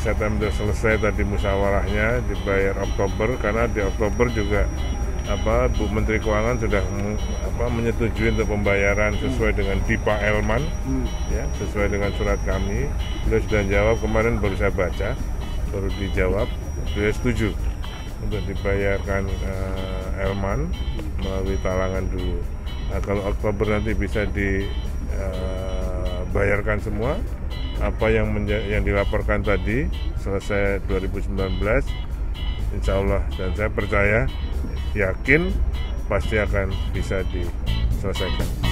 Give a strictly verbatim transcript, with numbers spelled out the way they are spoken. September selesai tadi musyawarahnya, dibayar Oktober, karena di Oktober juga apa Bu Menteri Keuangan sudah apa menyetujui untuk pembayaran sesuai dengan Dipa Elman, hmm. ya, sesuai dengan surat kami. Beliau sudah jawab kemarin, baru saya baca, baru dijawab, beliau setuju untuk dibayarkan uh, Elman melalui talangan dulu. Nah, kalau Oktober nanti bisa dibayarkan uh, semua. Apa yang yang dilaporkan tadi selesai dua ribu sembilan belas, insya Allah, dan saya percaya, yakin pasti akan bisa diselesaikan.